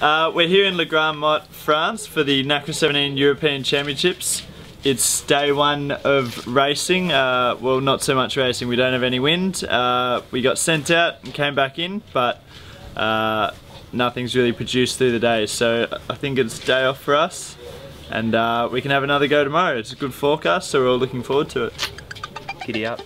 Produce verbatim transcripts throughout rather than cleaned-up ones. Uh, we're here in La Grande-Motte, France for the NACRA seventeen European Championships. It's day one of racing, uh, well not so much racing, we don't have any wind. Uh, we got sent out and came back in, but uh, nothing's really produced through the day, so I think it's day off for us, and uh, we can have another go tomorrow. It's a good forecast, so we're all looking forward to it. Giddy up.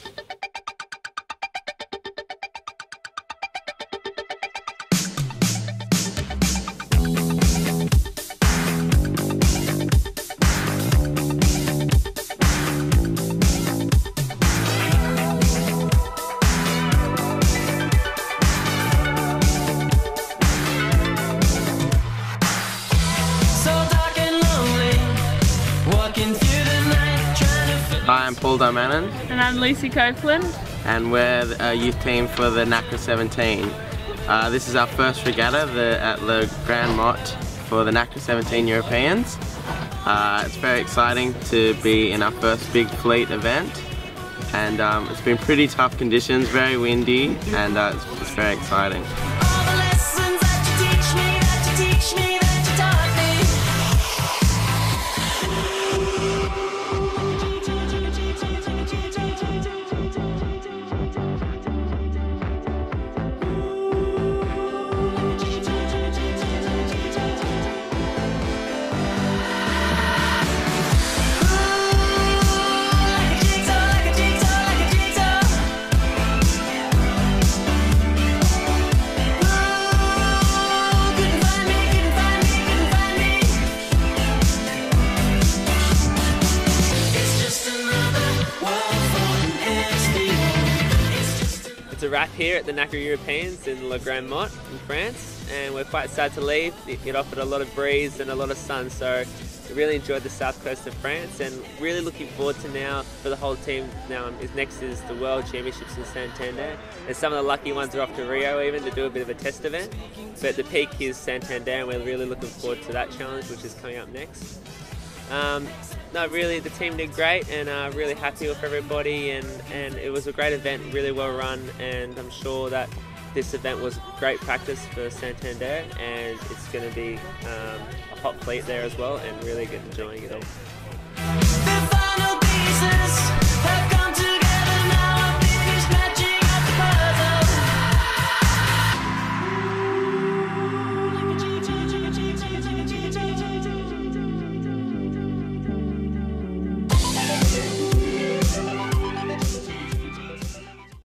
Hi, I'm Paul Darmanin. And I'm Lucy Copeland. And we're a youth team for the NACRA seventeen. Uh, this is our first regatta the, at La Grande-Motte for the NACRA seventeen Europeans. Uh, it's very exciting to be in our first big fleet event. And um, it's been pretty tough conditions, very windy, and uh, it's, it's very exciting. It's a wrap here at the NACRA Europeans in La Grande-Motte in France, and we're quite sad to leave. It offered a lot of breeze and a lot of sun, so we really enjoyed the south coast of France, and really looking forward to now for the whole team. Now is next is the World Championships in Santander, and some of the lucky ones are off to Rio even to do a bit of a test event, but the peak is Santander, and we're really looking forward to that challenge, which is coming up next. Um, no, really, the team did great, and uh, really happy with everybody, and, and it was a great event, really well run, and I'm sure that this event was great practice for Santander, and it's going to be um, a hot fleet there as well, and really good enjoying it all.